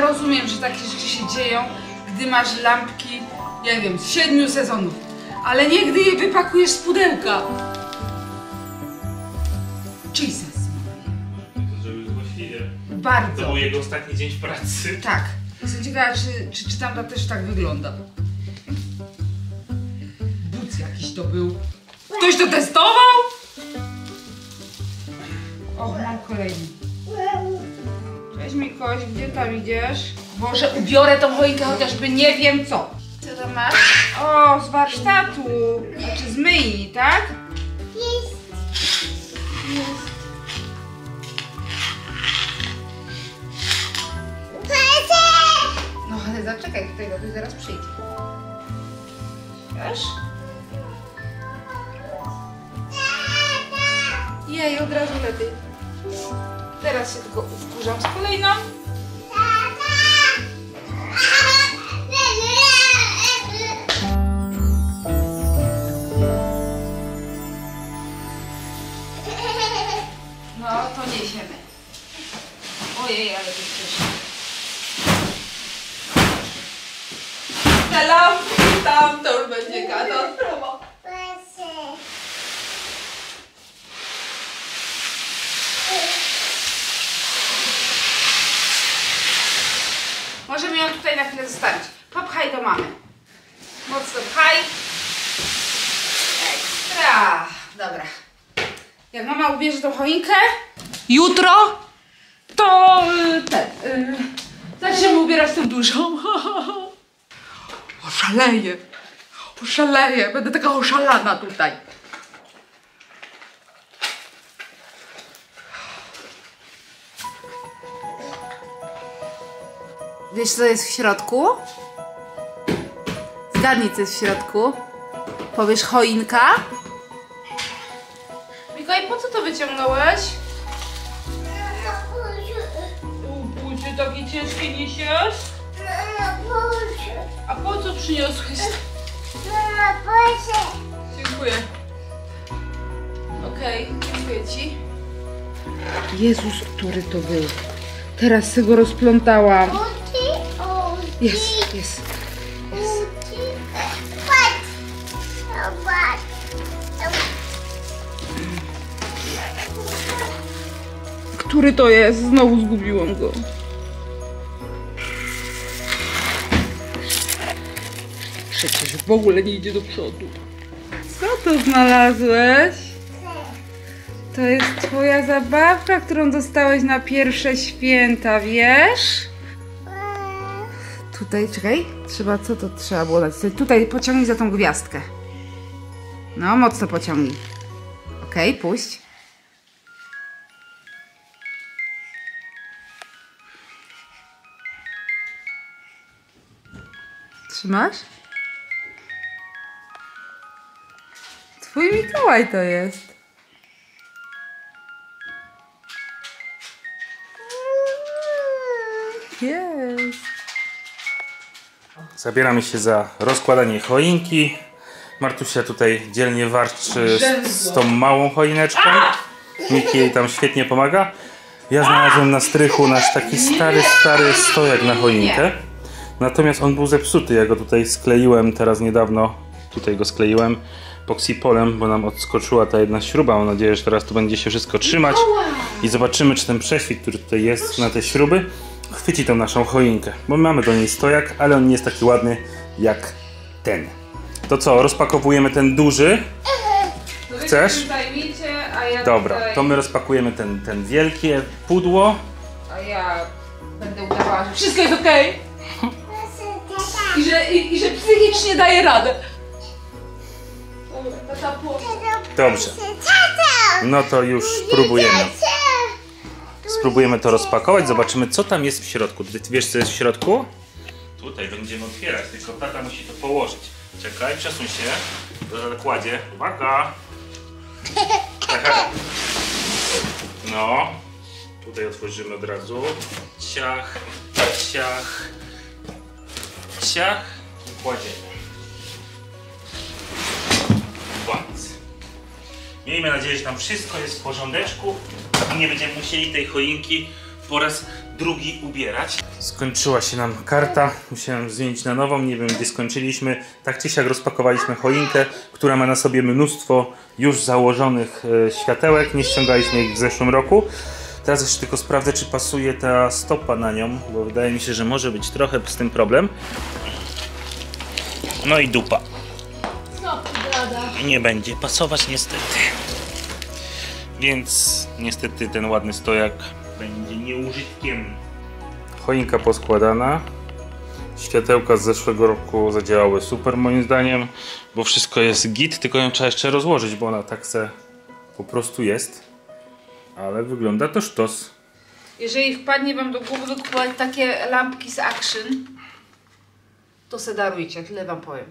ja rozumiem, że takie rzeczy się dzieją, gdy masz lampki, ja wiem, z 7 sezonów, ale nie gdy je wypakujesz z pudełka. Jesus. Bardzo. To był jego ostatni dzień w pracy. Tak. Jestem ciekawa, czy tamta też tak wygląda. But jakiś to był. Ktoś to testował? O, mam kolejny. Cześć Mikoś, gdzie tam idziesz? Boże, ubiorę tą choinkę, chociażby nie wiem co. Co tam masz? O, z warsztatu. Znaczy z myi, tak? Jest. Zaczekaj do tego, to zaraz przyjdzie. Wiesz? Jej, od razu lepiej. Teraz się tylko wkurzam z kolejną. No, to niesiemy. Ojej, ale to przecież. Tam to już będzie katastrofa. Możemy ją tutaj na chwilę zostawić. Popchaj do mamy. Mocno pchaj. Ekstra. Dobra. Jak mama ubierze tą choinkę, jutro, to zaczniemy ubierać tą dużą. Oszaleję, oszaleję, będę taka oszalana tutaj. Wiesz, co jest w środku? Zgadnij, co jest w środku. Powiesz choinka? Mikołaj, po co to wyciągnąłeś? U budzie takie ciężkie niesiesz? A po co przyniosłeś? Mama, proszę. Dziękuję. Okej, dziękuję ci. Jezus, który to był. Teraz się go rozplątałam. Jest, jest. Który to jest? Znowu zgubiłam go. Przecież w ogóle nie idzie do przodu. Co to znalazłeś? To jest twoja zabawka, którą dostałeś na pierwsze święta, wiesz? Tutaj, czekaj, trzeba, co to trzeba było nacisnąć? Tutaj pociągnij za tą gwiazdkę. No, mocno pociągnij. Okej, puść. Trzymasz? Twój Mikołaj to jest. Jest. Zabieramy się za rozkładanie choinki. Martusia tutaj dzielnie warczy z tą małą choineczką. Miki jej tam świetnie pomaga. Ja znalazłem na strychu nasz taki stary stojak na choinkę. Natomiast on był zepsuty. Ja go tutaj skleiłem teraz niedawno. Tutaj go skleiłem poksipolem, bo nam odskoczyła ta jedna śruba. Mam nadzieję, że teraz tu będzie się wszystko trzymać i zobaczymy, czy ten prześwit, który tutaj jest na te śruby, chwyci tą naszą choinkę, bo mamy do niej stojak, ale on nie jest taki ładny jak ten. To co, rozpakowujemy ten duży? Chcesz? Dobra, to my rozpakujemy ten wielkie pudło. A ja będę udawała, że wszystko jest okej. I że psychicznie daję radę. Dobrze, no to już spróbujemy. Spróbujemy to rozpakować, zobaczymy, co tam jest w środku. Wiesz, co jest w środku? Tutaj będziemy otwierać, tylko tata musi to położyć. Czekaj, przesuń się. Kładzie. Uwaga! No, tutaj otworzymy od razu. Ciach, ciach, ciach. Kładziemy. Miejmy nadzieję, że tam wszystko jest w porządeczku i nie będziemy musieli tej choinki po raz drugi ubierać. Skończyła się nam karta, musiałem zmienić na nową, nie wiem gdzie skończyliśmy. Tak czy siak rozpakowaliśmy choinkę, która ma na sobie mnóstwo już założonych światełek, nie ściągaliśmy ich w zeszłym roku. Teraz jeszcze tylko sprawdzę, czy pasuje ta stopa na nią, bo wydaje mi się, że może być trochę z tym problem. No i dupa. Nie będzie pasować niestety. Więc niestety ten ładny stojak będzie nieużytkiem. Choinka poskładana. Światełka z zeszłego roku zadziałały super moim zdaniem, bo wszystko jest git, tylko ją trzeba jeszcze rozłożyć, bo ona tak se po prostu jest. Ale wygląda to sztos. Jeżeli wpadnie wam do głowy dokupować takie lampki z Action, to se darujcie, tyle wam powiem.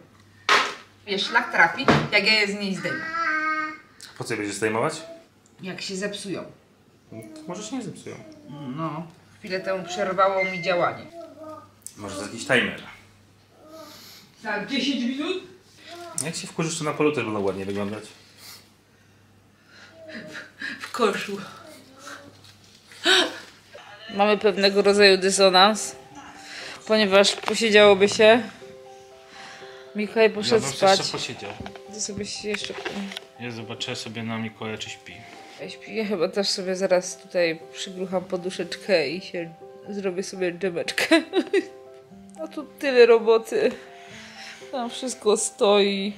Wiesz, szlak trafi, jak ja je z niej zdejmę. Po co je będziesz zdejmować? Jak się zepsują. To może się nie zepsują. No, chwilę temu przerwało mi działanie. Może za jakiś timer. Za 10 minut? Jak się wkurzysz, to na polu też będą ładnie wyglądać. W koszu. Mamy pewnego rodzaju dysonans, ponieważ posiedziałoby się. Mikołaj poszedł spać. Jeszcze posiedział. To sobie się jeszcze... Ja zobaczę sobie na Mikołaja, czy śpi. Ja śpię. Ja chyba też sobie zaraz tutaj przygrucham poduszeczkę i się zrobię sobie dżemeczkę. A tu tyle roboty. Tam wszystko stoi.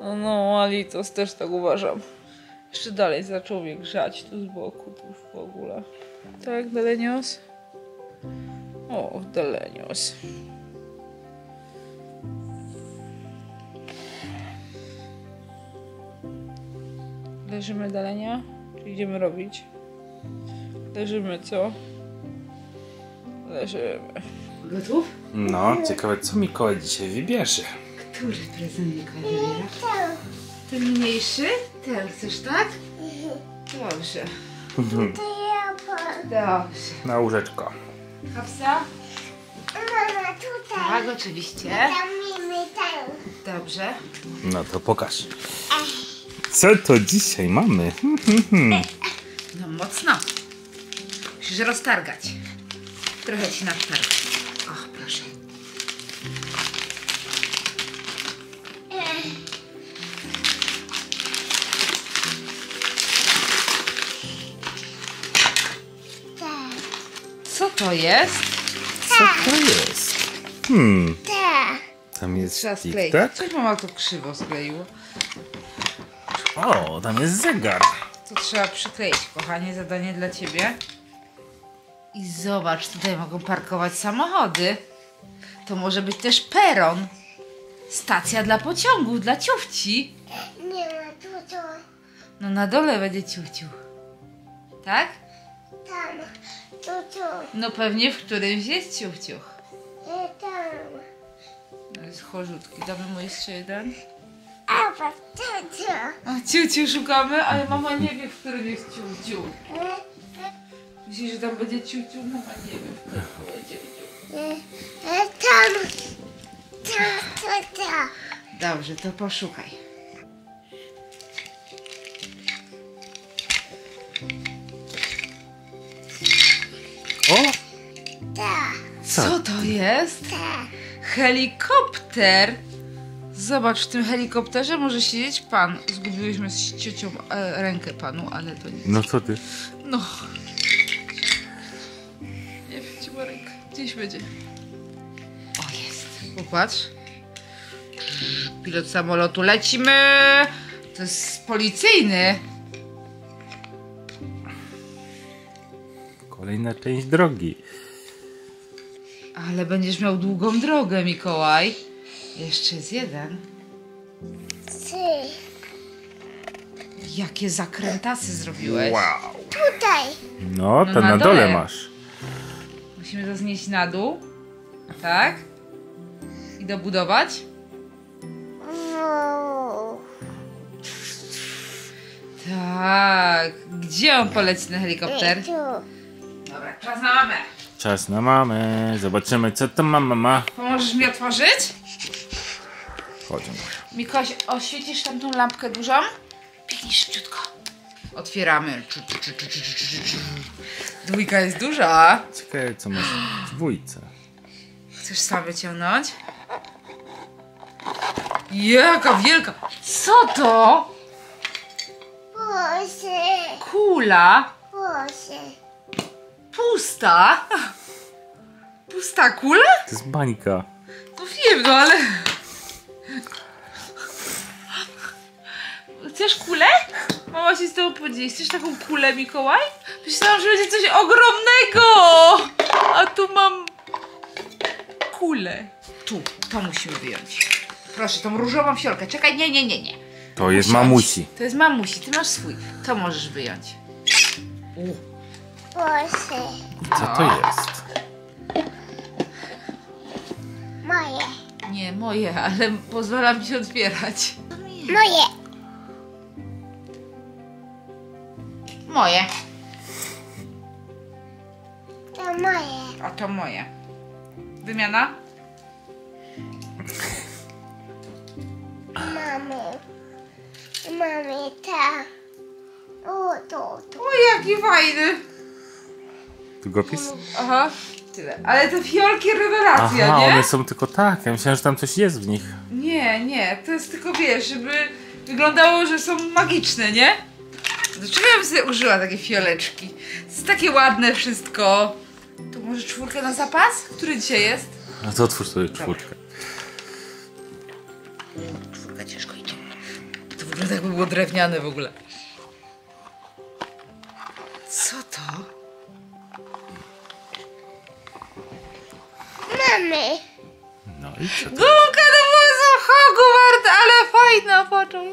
No, Alitos też tak uważam. Jeszcze dalej zaczął mnie grzać tu z boku, tu już w ogóle. Tak, Delenios? O, Delenios. Leżymy, Delenia? Czy idziemy robić? Leżymy, co? Leżymy. Gotów? No, ciekawe co Mikołaj dzisiaj wybierze. Który prezent Mikołaj wybiera? Ten mniejszy? Ten chcesz, tak? Dobrze. Dobrze. Na łóżeczko. Hapsa? Mama, tutaj. Tak, oczywiście. Dobrze. No to pokaż. Co to dzisiaj mamy? No mocno. Musisz roztargać. Trochę ci nadtargam. Och, proszę. Co to jest? Co to jest? Tam jest tik, tak? Coś mama to krzywo skleiło. O, tam jest zegar. To trzeba przykleić, kochanie, zadanie dla ciebie. I zobacz, tutaj mogą parkować samochody. To może być też peron. Stacja dla pociągów, dla ciuchci. Nie ma ciuciu. No na dole będzie ciuciu. Tak? Tam, ciuciu. No pewnie w którymś jest ciuchciuch. Nie, tam. No jest chorzutki, damy mu jeszcze jeden. A ciuciu szukamy, ale mama nie wie, w którym jest ciuciu. Myślisz, że tam będzie ciuciu? Mama nie wie, w którym będzie ciuciu. Dobrze, to poszukaj. O! Co to jest? Helikopter! Zobacz, w tym helikopterze może siedzieć pan. Zgubiłyśmy z ciocią rękę panu, ale to nic. No co ty? No. Nie wróciła rękę. Gdzieś będzie. O, jest. Popatrz. Pilot samolotu. Lecimy! To jest policyjny. Kolejna część drogi. Ale będziesz miał długą drogę, Mikołaj. Jeszcze jest jeden. Jakie zakrętasy zrobiłeś? Wow. Tutaj. No, to no na dole masz. Musimy to znieść na dół. Tak? I dobudować. Wow. Tak. Gdzie on poleci ten helikopter? Dobra, czas na mamę. Czas na mamę. Zobaczymy, co to mama ma. Pomożesz mi otworzyć? Mikołaj, oświecisz tam tą lampkę dużą? Pięknie szybciutko. Otwieramy. Dwójka jest duża. Ciekawe, co masz w dwójce. Chcesz sam wyciągnąć? Jaka wielka! Co to? Kula. Pusta? Pusta kula? To jest bańka. No wiem, no ale... Chcesz kulę? Mama się z tobą podzieli. Chcesz taką kulę, Mikołaj? Myślałam, że będzie coś ogromnego! A tu mam... kulę. Tu, to musimy wyjąć. Proszę, tą różową fiolkę. Czekaj, nie. To jest mamusi. To jest mamusi, ty masz swój. To możesz wyjąć. Co to jest? Moje. Nie, moje, ale pozwalam mi się otwierać. Moje. Moje. To moje. A to moje. Wymiana? Mamy ta. O, to. O, jaki fajny. Długopis? Aha, tyle. Ale te fiolki rewelacja, aha, nie? One są tylko tak. Ja myślałem, że tam coś jest w nich. Nie. To jest tylko, wiesz, żeby wyglądało, że są magiczne, nie? Dlaczego ja bym sobie użyła takie fioleczki? To jest takie ładne wszystko. To może czwórkę na zapas? Który dzisiaj jest? No to otwórz sobie czwórkę. Dobra. Czwórka ciężko idzie. To wygląda, jakby było drewniane w ogóle. Co to? Mamy. No i co to? Gumka do wózu Hogwarts, ale fajna, poczuj.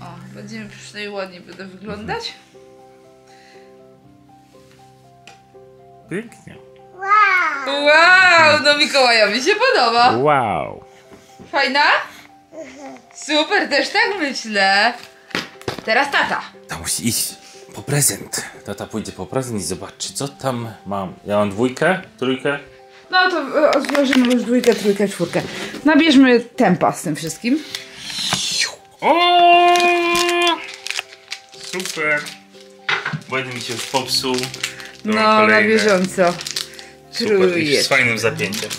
O, będziemy przynajmniej ładnie będą wyglądać. Pięknie. Wow, no Mikołajowi się podoba. Wow. Fajna? Super, też tak myślę. Teraz tata. Tam musi iść po prezent. Tata pójdzie po prezent i zobaczy, co tam mam. Ja mam dwójkę, trójkę. No to odłożymy już dwójkę, trójkę, czwórkę. Nabierzmy tempa z tym wszystkim. O! Super. Będę mi się już popsuł. Dobra, no, kolejne. Na bieżąco. Trójkę. Z fajnym zapięciem.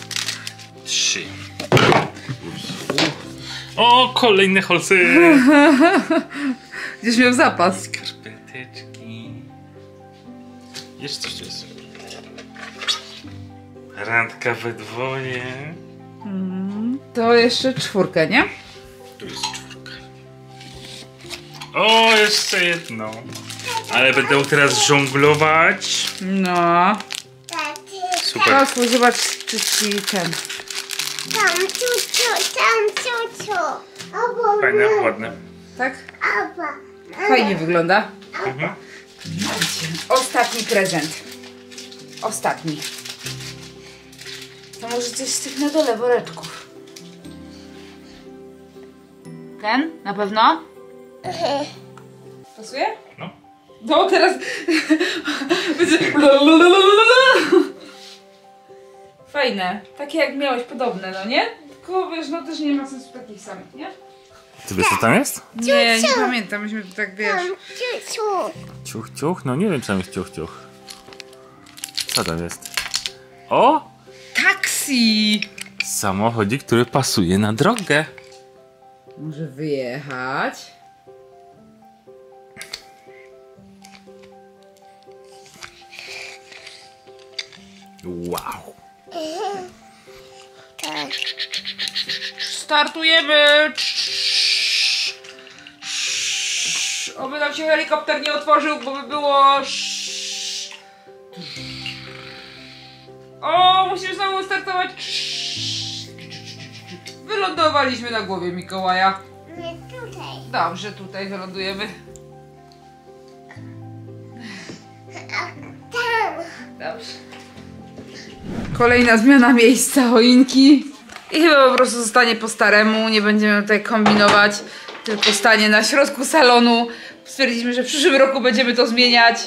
3. O, kolejne holcy. Gdzieś miał zapas. Skarpeteczki. Jeszcze coś jest. Randka we dwoje. To jeszcze czwórka, nie? Tu jest czwórka. O, jeszcze jedno. Ale będę teraz żonglować. No. Super. Posłuchaj, zobacz, czy ci ten. Tam ciuciu. Fajne, ładne. Tak? Fajnie wygląda. Ostatni prezent. To może coś z tych na dole woreczków. Ten? Na pewno? Pasuje? No. No teraz... Fajne. Takie jak miałeś, podobne, no nie? Tylko wiesz, no też nie ma sensu takich samych, nie? Ty wiesz, co tam jest? Nie pamiętam, myśmy tu tak, wiesz... Ciuch? No nie wiem, co tam jest ciuch. Co tam jest? O! Taksi! Samochodzik, który pasuje na drogę. Może wyjechać? Wow! Startujemy! Oby nam się helikopter nie otworzył, bo by było... O, musimy znowu startować! Wylądowaliśmy na głowie Mikołaja. Nie tutaj. Dobrze, tutaj wylądujemy. Dobrze. Kolejna zmiana miejsca choinki. I chyba po prostu zostanie po staremu, nie będziemy tutaj kombinować, tylko stanie na środku salonu. Stwierdziliśmy, że w przyszłym roku będziemy to zmieniać.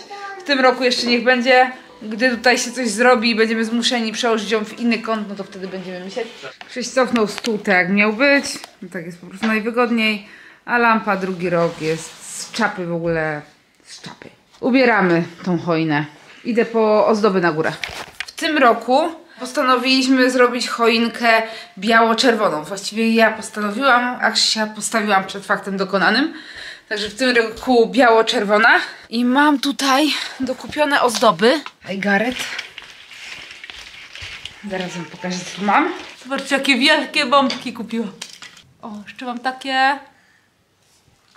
W tym roku jeszcze niech będzie. Gdy tutaj się coś zrobi i będziemy zmuszeni przełożyć ją w inny kąt, no to wtedy będziemy myśleć. Krzyś cofnął stół tak jak miał być, no tak jest po prostu najwygodniej. A lampa drugi rok jest z czapy w ogóle, z czapy. ubieramy tą choinę. Idę po ozdoby na górę. W tym roku postanowiliśmy zrobić choinkę biało-czerwoną. Właściwie ja postanowiłam, a Krzysia postawiłam przed faktem dokonanym. Także w tym roku biało-czerwona. I mam tutaj dokupione ozdoby. Daj, Gareth. Zaraz wam pokażę, co mam. Zobaczcie, jakie wielkie bombki kupiłam. O, jeszcze mam takie.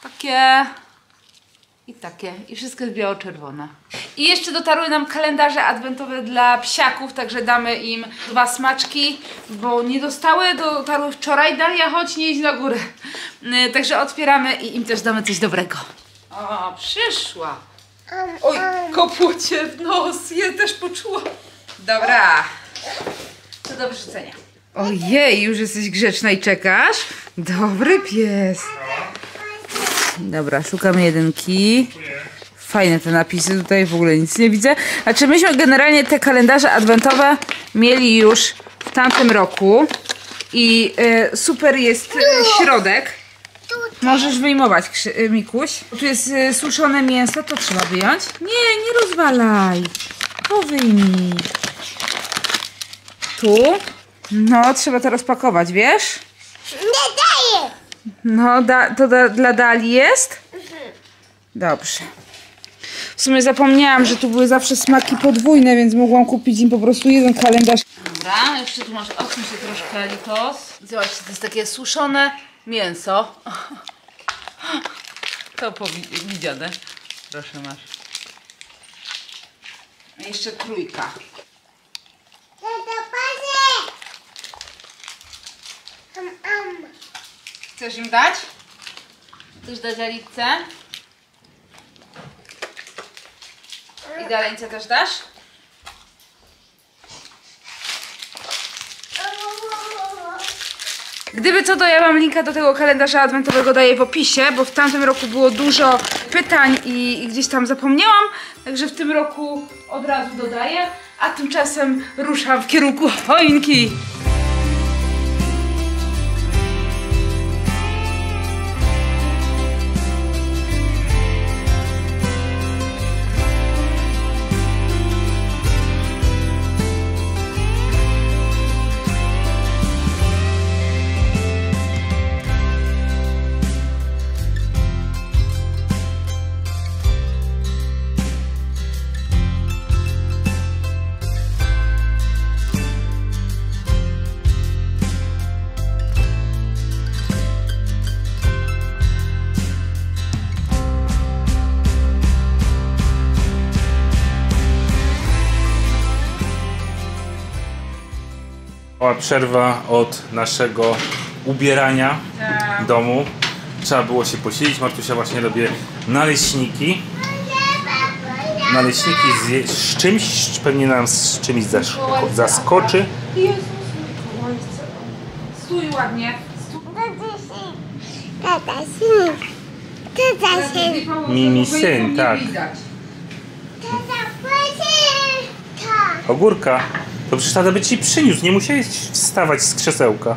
Takie. I takie. I wszystko jest biało-czerwone. I jeszcze dotarły nam kalendarze adwentowe dla psiaków, także damy im 2 smaczki, bo nie dotarły wczoraj. Daria, chodź, nie idź na górę. Także otwieramy i im też damy coś dobrego. O, przyszła. Oj, kopucie w nos. Je też poczuła. Dobra. To do wrzucenia. Ojej, już jesteś grzeczna i czekasz? Dobry pies. Dobra, szukamy jedynki. Fajne te napisy, tutaj w ogóle nic nie widzę. A czy myśmy generalnie te kalendarze adwentowe mieli już w tamtym roku? I super jest środek. Możesz wyjmować, Mikuś. Tu jest suszone mięso, to trzeba wyjąć. Nie, nie rozwalaj. To wyjmij. Tu. No, trzeba to rozpakować, wiesz? Nie daję! No, dla Dali jest? Dobrze. W sumie zapomniałam, że tu były zawsze smaki podwójne, więc mogłam kupić im po prostu jeden kalendarz. Dobra, jeszcze tu masz, odsuń się troszkę, Litos. Zobaczcie, to jest takie suszone mięso. To widziane. Proszę, masz. A jeszcze trójka. Chcesz im dać? Chcesz dać Alicę? I dalej co też dasz? Gdyby co, to ja wam linka do tego kalendarza adwentowego daję w opisie, bo w tamtym roku było dużo pytań i gdzieś tam zapomniałam, także w tym roku od razu dodaję, a tymczasem ruszam w kierunku choinki. Przerwa od naszego ubierania domu. Trzeba było się posilić. Martusia właśnie robi naleśniki. Naleśniki z czymś, pewnie nam z czymś zaskoczy. Stój ładnie. Mini syn, tak. Ogórka. To przecież tata by ci przyniósł, nie musiałeś wstawać z krzesełka.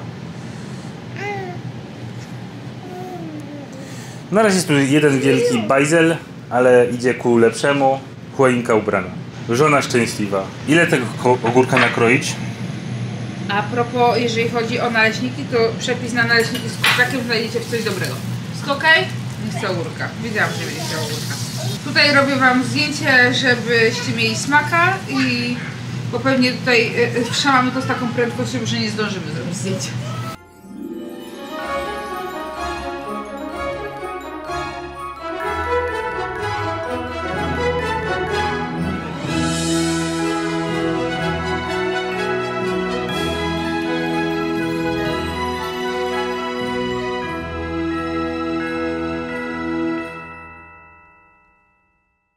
Na razie jest tu jeden wielki bajzel, ale idzie ku lepszemu. Choinka ubrana. Żona szczęśliwa. Ile tego ogórka nakroić? A propos, jeżeli chodzi o naleśniki, to przepis na naleśniki z kurczakiem znajdziecie w coś dobrego. Skokaj, nie chcę ogórka. Wiedziałam, że będzie chciała ogórka. Tutaj robię wam zdjęcie, żebyście mieli smaka i... Bo pewnie tutaj wszamamy to z taką prędkością, że nie zdążymy zrobić zdjęcia.